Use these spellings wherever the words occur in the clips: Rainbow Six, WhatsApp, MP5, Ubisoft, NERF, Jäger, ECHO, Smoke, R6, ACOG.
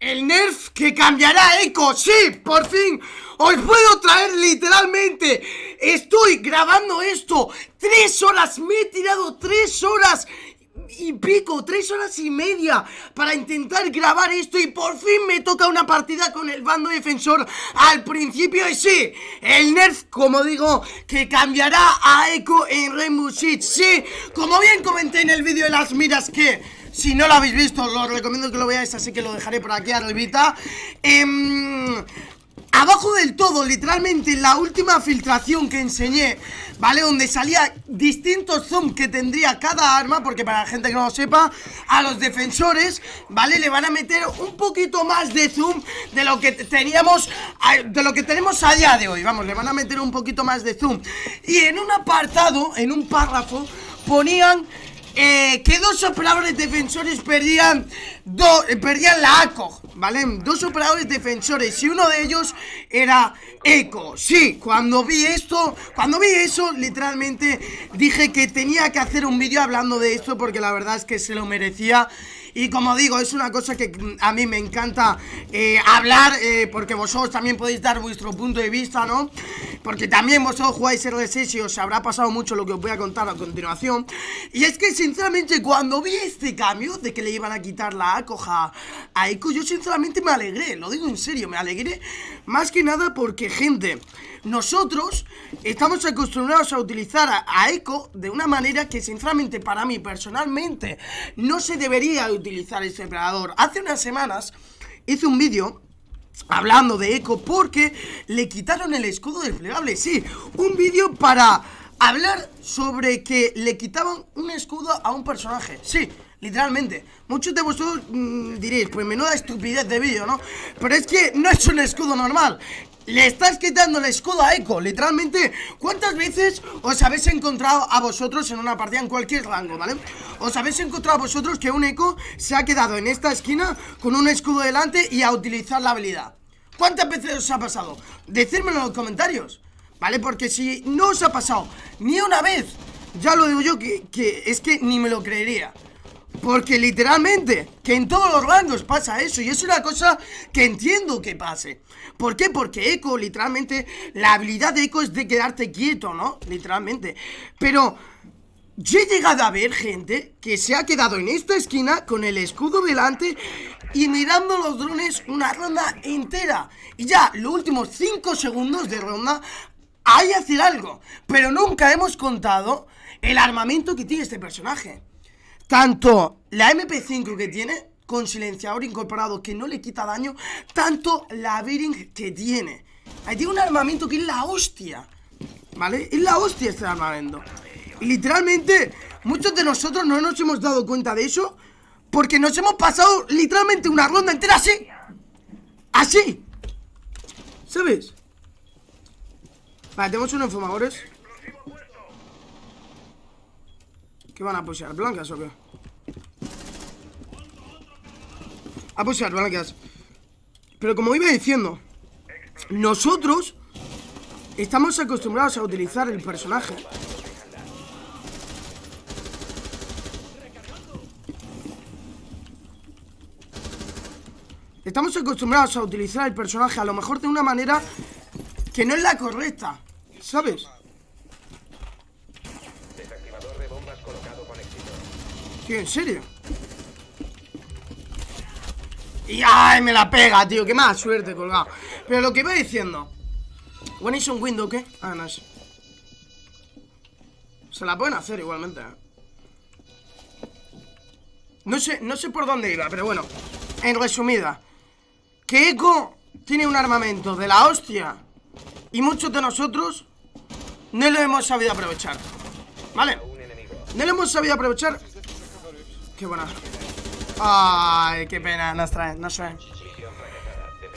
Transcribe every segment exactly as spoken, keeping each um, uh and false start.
El nerf que cambiará a eco. Sí, por fin os puedo traer literalmente. Estoy grabando esto Tres horas, me he tirado tres horas y pico, tres horas y media para intentar grabar esto, y por fin me toca una partida con el bando defensor al principio. Y sí, el nerf, como digo, que cambiará a eco en Rainbow Six. Sí, como bien comenté en el vídeo de las miras, que si no lo habéis visto os recomiendo que lo veáis, así que lo dejaré por aquí arribita. eh, Abajo del todo, literalmente, la última filtración que enseñé, ¿vale? Donde salía distintos zoom que tendría cada arma, porque para la gente que no lo sepa, a los defensores, ¿vale?, le van a meter un poquito más de zoom de lo que teníamos, de lo que tenemos a día de hoy, vamos, le van a meter un poquito más de zoom. Y en un apartado, en un párrafo, ponían... Eh, que dos operadores defensores perdían, do, eh, perdían la A C O G, ¿vale? Dos operadores defensores, y uno de ellos era eco. Sí, cuando vi esto, cuando vi eso, literalmente dije que tenía que hacer un vídeo hablando de esto, porque la verdad es que se lo merecía. Y como digo, es una cosa que a mí me encanta eh, hablar, eh, porque vosotros también podéis dar vuestro punto de vista, ¿no? Porque también vosotros jugáis R seis y os habrá pasado mucho lo que os voy a contar a continuación. Y es que sinceramente cuando vi este cambio de que le iban a quitar la A C O G a, a eco, yo sinceramente me alegré, lo digo en serio, me alegré. Más que nada porque, gente, nosotros estamos acostumbrados a utilizar a, a eco de una manera que sinceramente para mí personalmente no se debería utilizar este operador. Hace unas semanas hice un vídeo hablando de eco porque le quitaron el escudo desplegable. Sí, un vídeo para hablar sobre que le quitaban un escudo a un personaje. Sí, literalmente. Muchos de vosotros mmm, diréis, pues menuda estupidez de vídeo, ¿no? Pero es que no es un escudo normal. Le estás quitando el escudo a eco, literalmente. ¿Cuántas veces os habéis encontrado a vosotros en una partida en cualquier rango, ¿vale? Os habéis encontrado a vosotros que un eco se ha quedado en esta esquina con un escudo delante y a utilizar la habilidad. ¿Cuántas veces os ha pasado? Decídmelo en los comentarios, ¿vale? Porque si no os ha pasado ni una vez, ya lo digo yo que, que es que ni me lo creería. Porque literalmente, que en todos los rangos pasa eso, y es una cosa que entiendo que pase. ¿Por qué? Porque eco, literalmente, la habilidad de eco es de quedarte quieto, ¿no? Literalmente. Pero yo he llegado a ver gente que se ha quedado en esta esquina con el escudo delante y mirando los drones una ronda entera. Y ya, los últimos cinco segundos de ronda, hay que hacer algo. Pero nunca hemos contado el armamento que tiene este personaje. Tanto la M P cinco que tiene, con silenciador incorporado que no le quita daño, tanto la Bering que tiene. Ahí tiene un armamento que es la hostia, ¿vale? Es la hostia este armamento. Y literalmente, muchos de nosotros no nos hemos dado cuenta de eso, porque nos hemos pasado literalmente una ronda entera así. Así, ¿sabes? Vale, tenemos unos fumadores. ¿Qué van a pushear? ¿Blancas o qué? A pushear blancas. Pero como iba diciendo, nosotros estamos acostumbrados a utilizar el personaje. Estamos acostumbrados a utilizar el personaje a lo mejor de una manera que no es la correcta, ¿sabes? Tío, ¿en serio? Y ay, me la pega, tío. Qué mala suerte, colgado. Pero lo que iba diciendo, ¿one is on window, qué? Ah, no sé. Se la pueden hacer igualmente, ¿eh? No sé, no sé por dónde iba, pero bueno. En resumida, que eco tiene un armamento de la hostia y muchos de nosotros no lo hemos sabido aprovechar, ¿vale? No lo hemos sabido aprovechar. Qué buena. Ay, qué pena, no traen, no sé.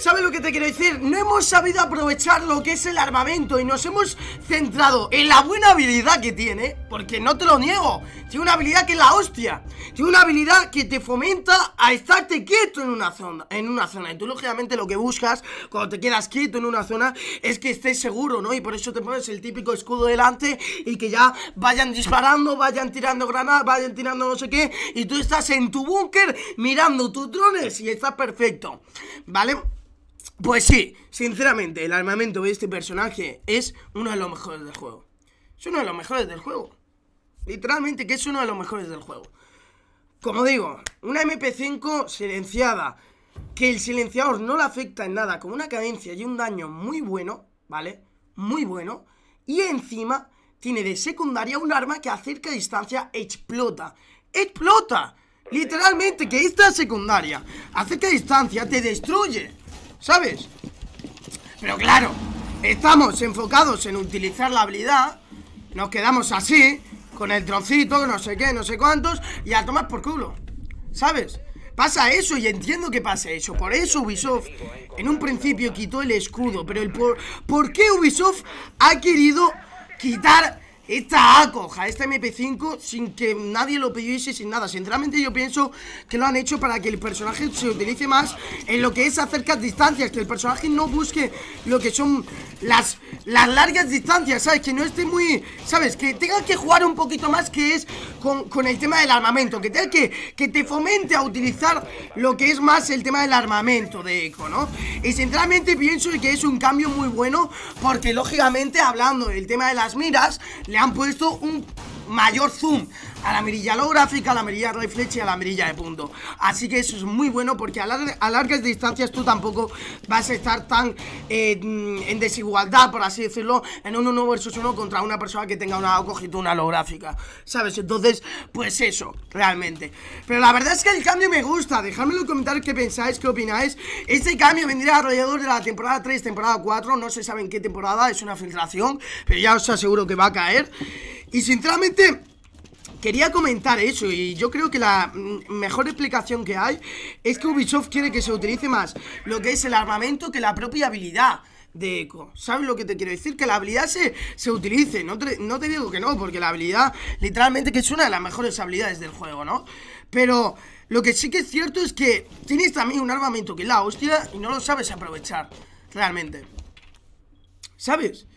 ¿Sabes lo que te quiero decir? No hemos sabido aprovechar lo que es el armamento y nos hemos centrado en la buena habilidad que tiene, porque no te lo niego, tiene una habilidad que es la hostia. Tiene una habilidad que te fomenta a estarte quieto en una zona, en una zona. Y tú lógicamente lo que buscas cuando te quedas quieto en una zona es que estés seguro, ¿no? Y por eso te pones el típico escudo delante y que ya vayan disparando, vayan tirando granadas, vayan tirando no sé qué, y tú estás en tu búnker mirando tus drones y estás perfecto, ¿vale? Pues sí, sinceramente, el armamento de este personaje es uno de los mejores del juego. Es uno de los mejores del juego. Literalmente que es uno de los mejores del juego. Como digo, una eme pe cinco silenciada, que el silenciador no le afecta en nada, con una cadencia y un daño muy bueno, ¿vale? Muy bueno. Y encima tiene de secundaria un arma que a cerca distancia explota. ¡Explota! Literalmente que esta secundaria a cerca distancia te destruye, ¿sabes? Pero claro, estamos enfocados en utilizar la habilidad. Nos quedamos así, con el troncito, no sé qué, no sé cuántos, y a tomar por culo, ¿sabes? Pasa eso y entiendo que pasa eso. Por eso Ubisoft en un principio quitó el escudo. Pero el por, ¿por qué Ubisoft ha querido quitar esta A C O G, esta eme pe cinco, sin que nadie lo pidiese, sin nada? Sinceramente yo pienso que lo han hecho para que el personaje se utilice más en lo que es acerca distancias, que el personaje no busque lo que son las, las largas distancias, ¿sabes? Que no esté muy, ¿sabes? Que tenga que jugar un poquito más, que es con, con el tema del armamento, que tenga que, que te fomente a utilizar lo que es más el tema del armamento de eco, ¿no? Y sinceramente pienso que es un cambio muy bueno, porque lógicamente hablando del tema de las miras, le han puesto un mayor zoom a la mirilla holográfica, a la mirilla de flecha y a la mirilla de punto. Así que eso es muy bueno, porque a, lar a largas distancias tú tampoco vas a estar tan eh, en desigualdad, por así decirlo, en un uno versus uno contra una persona que tenga una A C O G y tú una holográfica, ¿sabes? Entonces, pues eso, realmente. Pero la verdad es que el cambio me gusta. Dejadme en los comentarios qué pensáis, qué opináis. Este cambio vendría alrededor de la temporada tres, temporada cuatro. No se sabe en qué temporada, es una filtración, pero ya os aseguro que va a caer. Y sinceramente quería comentar eso, y yo creo que la mejor explicación que hay es que Ubisoft quiere que se utilice más lo que es el armamento que la propia habilidad de eco. ¿Sabes lo que te quiero decir? Que la habilidad se, se utilice, no te, no te digo que no, porque la habilidad literalmente que es una de las mejores habilidades del juego, ¿no? Pero lo que sí que es cierto es que tienes también un armamento que es la hostia y no lo sabes aprovechar, realmente, ¿sabes?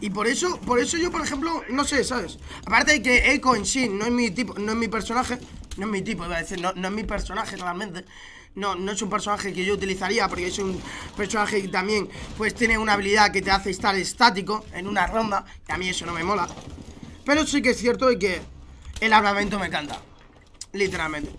Y por eso, por eso yo, por ejemplo, no sé, ¿sabes? Aparte de que Echo en sí no es mi tipo, no es mi personaje, no es mi tipo, iba a decir, no, no es mi personaje realmente. No, no es un personaje que yo utilizaría, porque es un personaje que también, pues, tiene una habilidad que te hace estar estático en una ronda, que a mí eso no me mola. Pero sí que es cierto de que el armamento me encanta, literalmente.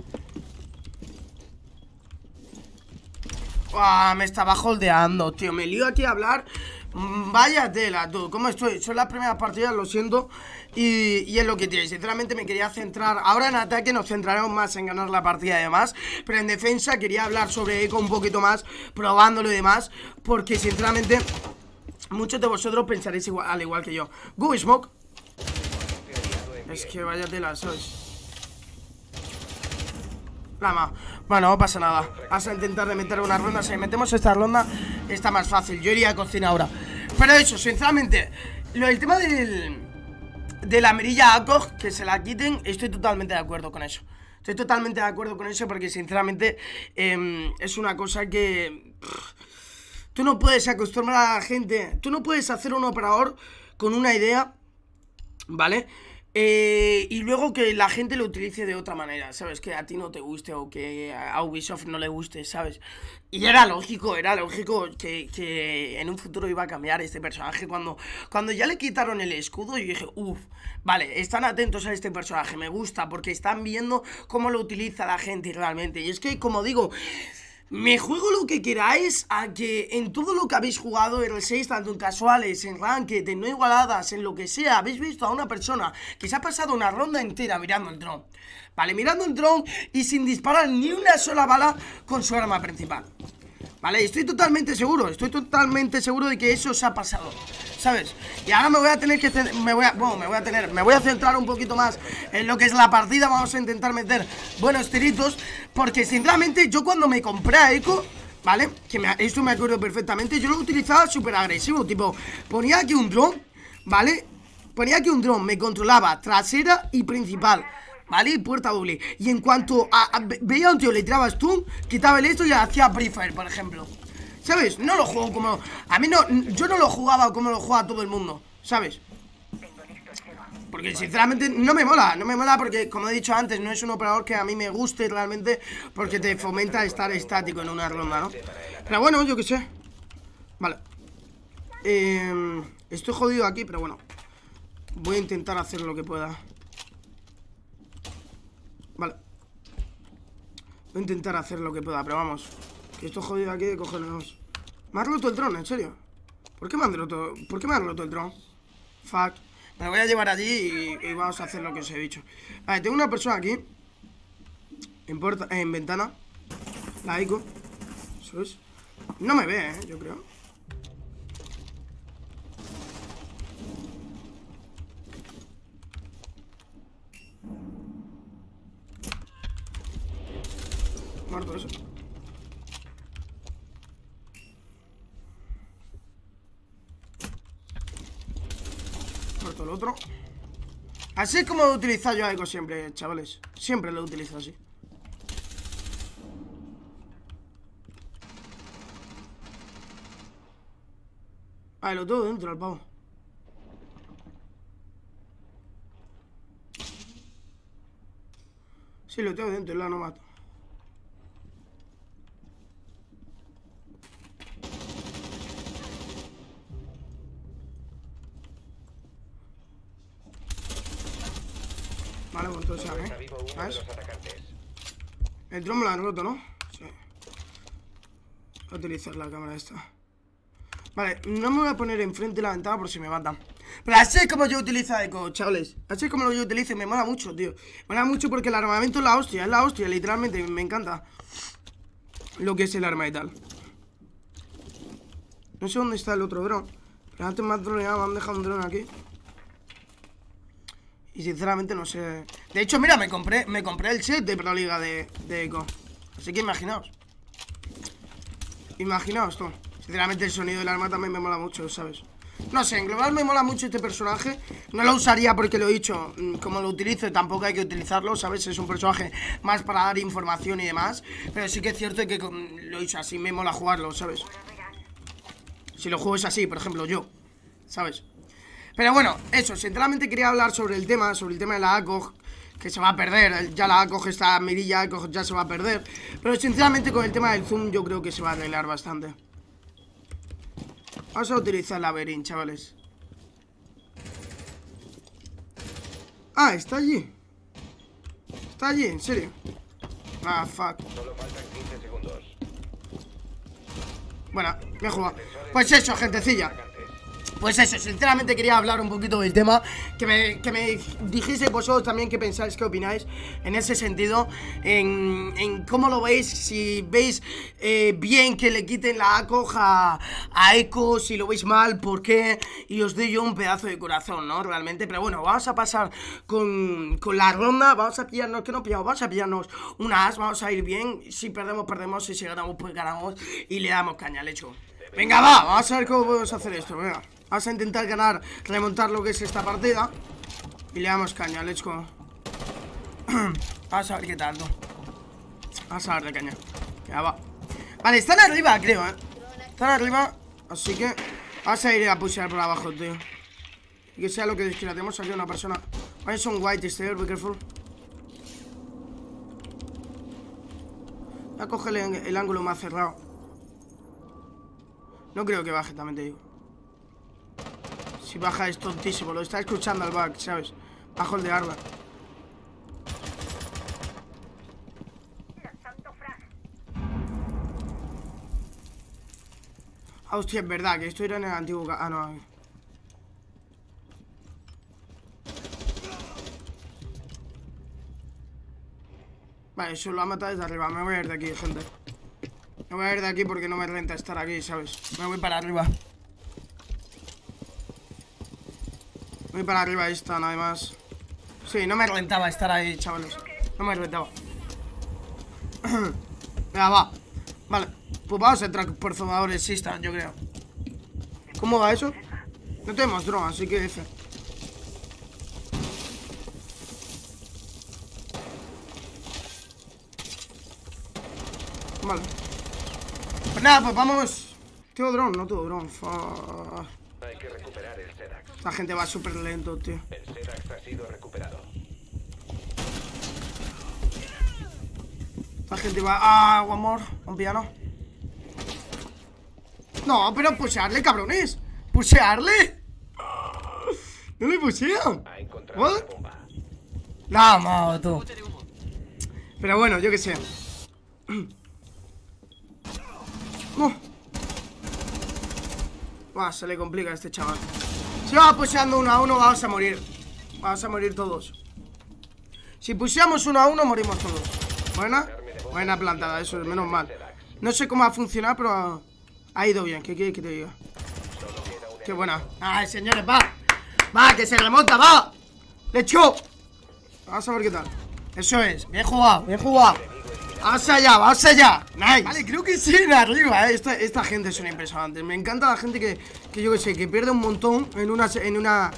Uah, me estaba holdeando, tío, me lío aquí a hablar. Vaya tela, tú, ¿cómo estoy? Son las primeras partidas, lo siento. Y, y es lo que tiene, sinceramente me quería centrar. Ahora en ataque nos centraremos más en ganar la partida y demás, pero en defensa quería hablar sobre eco un poquito más, probándolo y demás, porque sinceramente muchos de vosotros pensaréis igual, al igual que yo. Go Smoke. Es que vaya tela, sois Lama. Bueno, no pasa nada. Vas a intentar de meter una ronda. Si metemos esta ronda, está más fácil. Yo iría a cocina ahora. Pero eso, sinceramente, lo del tema del, de la mirilla A C O G, que se la quiten, estoy totalmente de acuerdo con eso. Estoy totalmente de acuerdo con eso, porque sinceramente eh, es una cosa que pff, tú no puedes acostumbrar a la gente. Tú no puedes hacer un operador con una idea, ¿vale? Eh, y luego que la gente lo utilice de otra manera, ¿sabes? Que a ti no te guste o que a Ubisoft no le guste, ¿sabes? Y era lógico, era lógico que, que en un futuro iba a cambiar este personaje. Cuando, cuando ya le quitaron el escudo, yo dije, uff, vale, están atentos a este personaje, me gusta, porque están viendo cómo lo utiliza la gente realmente. Y es que, como digo, me juego lo que queráis a que en todo lo que habéis jugado, erre seis, tanto en casuales, en ranked, en no igualadas, en lo que sea, habéis visto a una persona que se ha pasado una ronda entera mirando el dron, ¿vale? Mirando el dron y sin disparar ni una sola bala con su arma principal, ¿vale? Estoy totalmente seguro, estoy totalmente seguro de que eso os ha pasado, ¿sabes? Y ahora me voy a tener que, me voy a, bueno, me voy a tener, me voy a centrar un poquito más en lo que es la partida. Vamos a intentar meter buenos tiritos, porque sinceramente yo cuando me compré a Echo ¿vale? Que me, eso me acuerdo perfectamente. Yo lo utilizaba súper agresivo, tipo, ponía aquí un dron, ¿vale? Ponía aquí un dron, me controlaba trasera y principal, ¿vale? Y puerta doble. Y en cuanto a, a, veía a un tío, le tiraba stun, quitaba el esto y hacía Free Fire, por ejemplo, ¿sabes? No lo juego como... A mí no... Yo no lo jugaba como lo juega todo el mundo, ¿sabes? Porque sinceramente no me mola, no me mola porque, como he dicho antes, no es un operador que a mí me guste realmente, porque te fomenta estar estático en una ronda, ¿no? Pero bueno, yo qué sé. Vale. Eh, estoy jodido aquí, pero bueno. Voy a intentar hacer lo que pueda. Vale. Voy a intentar hacer lo que pueda, pero vamos. Que estoy jodido aquí de cojones. Me has roto el dron, en serio. ¿Por qué me han roto, ¿Por qué me han roto el dron? Fuck. Me voy a llevar allí y, y vamos a hacer lo que os he dicho. Vale, tengo una persona aquí en, puerta, eh, en ventana. La A C O. Eso es. No me ve, eh, yo creo. Muerto eso. El otro. Así es como lo utilizo yo algo siempre, chavales. Siempre lo utilizo así. Ah, lo tengo dentro, al pavo. Sí, lo tengo dentro, la no mato. Vale, bueno, entonces, ¿eh? ¿Sabes? El dron me lo han roto, ¿no? Sí. Voy a utilizar la cámara esta. Vale, no me voy a poner enfrente de la ventana por si me matan. Pero así es como yo utilizo A C O, chavales. Así es como yo utilizo, me mola mucho, tío. Me mola mucho porque el armamento es la hostia, es la hostia, literalmente, me encanta lo que es el arma y tal. No sé dónde está el otro dron. Pero antes me han droneado, me han dejado un dron aquí. Y sinceramente no sé. De hecho, mira, me compré me compré el set de Pro Liga de, de Eco. Así que imaginaos. Imaginaos tú. Sinceramente el sonido del arma también me mola mucho, ¿sabes? No sé, en global me mola mucho este personaje. No lo usaría porque lo he dicho, como lo utilizo tampoco hay que utilizarlo, ¿sabes? Es un personaje más para dar información y demás. Pero sí que es cierto que lo he dicho así, me mola jugarlo, ¿sabes? Si lo juego es así, por ejemplo, yo, ¿sabes? Pero bueno, eso, sinceramente quería hablar sobre el tema, sobre el tema de la A C O G, que se va a perder, ya la A C O G, esta mirilla A C O G ya se va a perder. Pero sinceramente con el tema del zoom yo creo que se va a arreglar bastante. Vamos a utilizar la Berin, chavales. Ah, está allí. Está allí, en serio. Ah, fuck. Bueno, me he jugado. Pues eso, gentecilla. Pues eso, sinceramente quería hablar un poquito del tema, que me, que me dijisteis vosotros también qué pensáis, qué opináis en ese sentido, en, en cómo lo veis, si veis eh, bien que le quiten la A C O G a, a Eco, si lo veis mal, por qué, y os doy yo un pedazo de corazón, ¿no? Realmente, pero bueno, vamos a pasar con, con la ronda, vamos a pillarnos, que no pillamos, vamos a pillarnos unas, vamos a ir bien, si perdemos, perdemos, y si ganamos, pues ganamos, y le damos caña al hecho. Venga, va, vamos a ver cómo podemos hacer esto, venga. Vamos a intentar ganar, remontar lo que es esta partida. Y le damos caña, let's go. Vamos a ver qué tal, ¿no? Vamos a ver de caña. Ya va. Vale, están arriba, creo, ¿eh? Están arriba, así que vamos a ir a pushear por abajo, tío. Y que sea lo que Dios quiera. Tenemos aquí una persona. Vale, es un white exterior, be careful. Voy a coger el, el ángulo más cerrado. No creo que baje, también te digo. Si baja es tontísimo, lo está escuchando al back, ¿sabes? Bajo el de arma. Ah, hostia, es verdad, que esto era en el antiguo... Ah, no, aquí. Vale, eso lo ha matado desde arriba. Me voy a ir de aquí, gente. Me voy a ir de aquí porque no me renta estar aquí, ¿sabes? Me voy para arriba. Voy para arriba, ahí están, además. Sí, no me rentaba estar ahí, chavales. No me rentaba. Venga, va. Vale. Pues vamos a entrar por formadores, sí están, yo creo. ¿Cómo va eso? No tenemos drogas, así que F. Vale. Pues nada, pues vamos. Tengo dron, no tengo dron. Hay que recuperar el Sedax. La gente va súper lento, tío. El Sedax ha sido recuperado. La gente va. Ah, one more. Un piano. No, pero pushearle, cabrones. Pushearle. No le pushean. What? La moto. Pero bueno, yo que sé. Uh. Uah, se le complica a este chaval. Si vamos pusheando uno a uno, vamos a morir. Vamos a morir todos. Si pusheamos uno a uno, morimos todos. Buena, buena plantada, eso, menos mal. No sé cómo va a funcionar, pero ha ido bien. ¿Qué quieres que te diga? Qué buena. Ay, señores, va. Va, que se remonta, va. Lechu. Vamos a ver qué tal. Eso es, bien jugado, bien jugado. ¡Vamos allá, vamos allá! ¡Nice! Vale, creo que sí, en arriba, ¿eh? Esta, esta gente son impresionantes. Me encanta la gente que, que yo que sé, que pierde un montón en una, en una,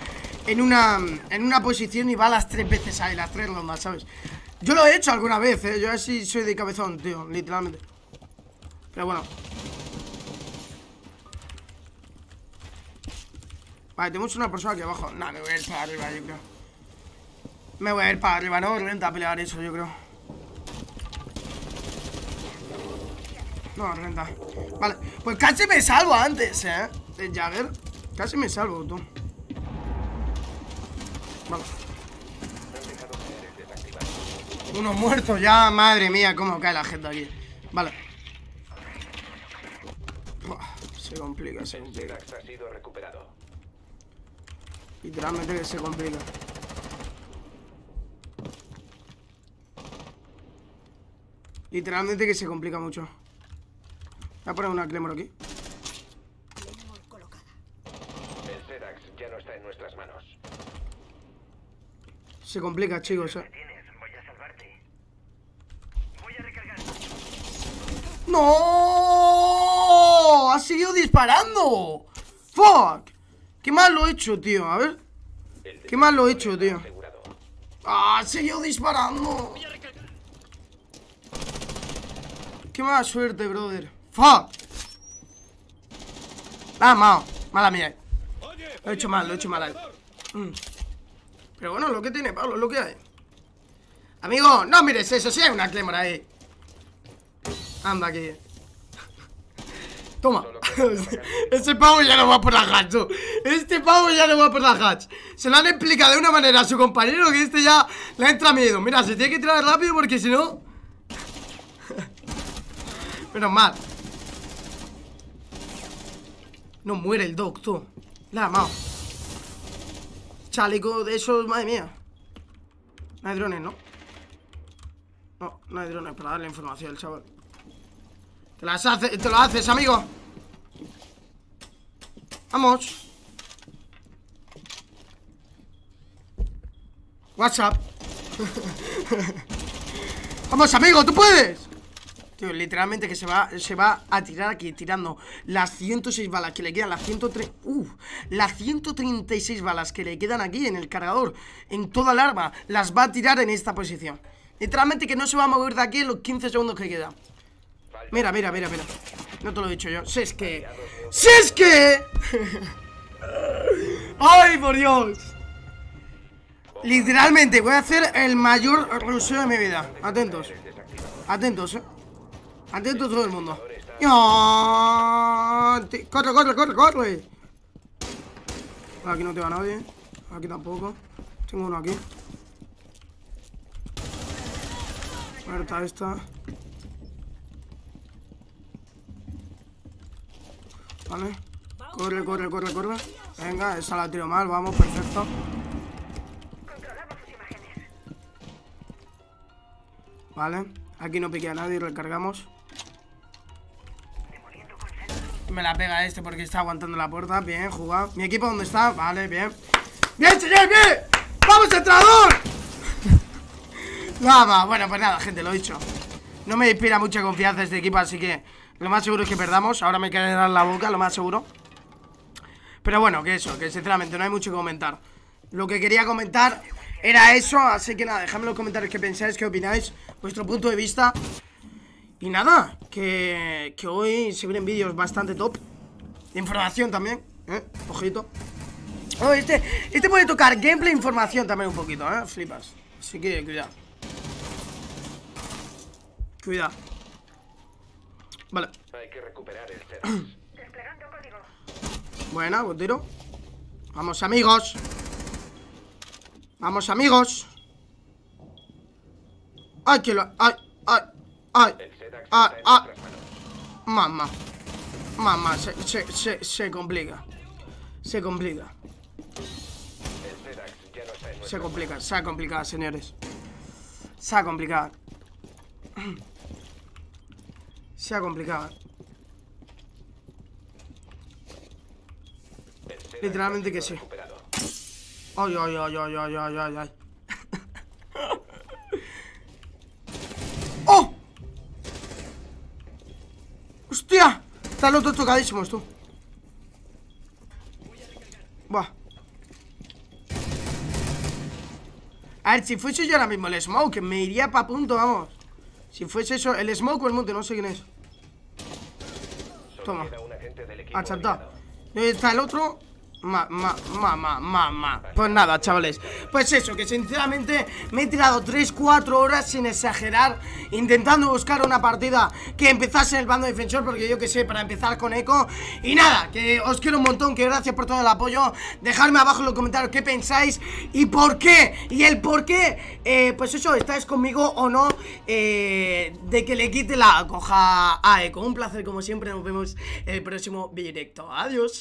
en una, en una posición y va las tres veces ahí, las tres rondas, ¿sabes? Yo lo he hecho alguna vez, ¿eh? Yo así soy de cabezón, tío, literalmente. Pero bueno. Vale, tenemos una persona aquí abajo. Nah, me voy a ir para arriba, yo creo. Me voy a ir para arriba, no renta pelear eso, yo creo. No, renta. Vale, pues casi me salvo antes, eh. El Jäger. Casi me salvo, tú. Vale. Uno muerto ya, madre mía, cómo cae la gente aquí. Vale. Uf, se complica, se complica. Literalmente que se complica. Literalmente que se complica mucho. Voy a poner una Claymore aquí. El Sedax ya no está en nuestras manos. Se complica, chicos, eh. Voy a salvarte. Voy a recargar. ¡No! ¡Ha seguido disparando! ¡Fuck! ¡Qué mal lo he hecho, tío! A ver. ¡Qué mal lo he hecho, tío! ¡Ah! ¡Ha seguido disparando! ¡Qué mala suerte, brother! ¡Fuck! ¡Ah, mao! Mala mía. Lo he hecho mal, lo he hecho mal ahí. Mm. Pero bueno, lo que tiene, Pablo, lo que hay. Amigo, no mires eso, si hay una Claymore ahí. Anda aquí. Toma. Ese pavo ya no va por la hatch. Este pavo ya no va por la hatch. Se lo han explicado de una manera a su compañero que este ya le entra miedo. Mira, se tiene que tirar rápido porque si no. Menos mal. No muere el Doc, tú. La mao. Chaleco de esos, madre mía. No hay drones, ¿no? No, no hay drones para darle información al chaval. Te las hace, te lo haces, amigo. Vamos. WhatsApp. Vamos, amigo, tú puedes. Tío, literalmente que se va, se va a tirar aquí, tirando las ciento seis balas que le quedan, las ciento tres, uh, las ciento treinta y seis balas que le quedan aquí en el cargador, en toda el arma, las va a tirar en esta posición. Literalmente que no se va a mover de aquí en los quince segundos que quedan. Mira, mira, mira, mira. No te lo he dicho yo. Si es que... ¡Si es que! ¡Ay, por Dios! Literalmente voy a hacer el mayor rusheo de mi vida. Atentos. Atentos, eh. Atento todo el mundo. ¡Oh! ¡Corre, corre, corre, corre! Aquí no te va nadie. Aquí tampoco. Tengo uno aquí. Muerta esta. Vale. Corre, corre, corre, corre. Venga, esa la tiro mal. Vamos, perfecto. Vale. Aquí no pique a nadie. Recargamos. Me la pega este porque está aguantando la puerta. Bien, jugado. ¿Mi equipo dónde está? Vale, bien. ¡Bien, señor! ¡Bien! ¡Vamos, entrador! Nada más. Bueno, pues nada, gente, lo he dicho. No me inspira mucha confianza este equipo, así que Lo más seguro es que perdamos. Ahora me caerá en la boca, lo más seguro. Pero bueno, que eso, que sinceramente no hay mucho que comentar. Lo que quería comentar era eso. Así que nada, dejadme en los comentarios qué pensáis, qué opináis, vuestro punto de vista. Y nada, que, que hoy se vienen vídeos bastante top de información también, ¿eh? Ojito. Oh, este, este puede tocar gameplay, información también un poquito, ¿eh? Flipas. Así que cuidado. Cuidado. Vale. Hay que recuperar el cero. Desplegando código. Buena, buen tiro. Vamos, amigos. Vamos, amigos. Ay, que lo. Ay, ay, ay. Ay, ay. Mamá. Mamá, se, se, se, se complica. Se complica. Se complica, se ha complicado, señores. Se ha complicado. Se ha complicado. Literalmente que sí. Ay, ay, ay, ay, ay, ay, ay, ay. ¡Oh! ¡Hostia! Están los dos tocadísimos, tú. Buah. A ver, si fuese yo ahora mismo el Smoke, me iría pa' punto, vamos. Si fuese eso, el Smoke o el Monte, no sé quién es. Toma. Achantado. ¿Dónde está el otro? Ma, ma, ma, ma, ma, ma. Pues nada, chavales. Pues eso, que sinceramente me he tirado tres cuatro horas sin exagerar, intentando buscar una partida que empezase en el bando defensor, porque yo que sé, para empezar con eco. Y nada, que os quiero un montón, que gracias por todo el apoyo. Dejadme abajo en los comentarios qué pensáis y por qué. Y el por qué, eh, pues eso, estáis conmigo o no, eh, de que le quite la coja a eco. Un placer como siempre, nos vemos en el próximo directo. Adiós.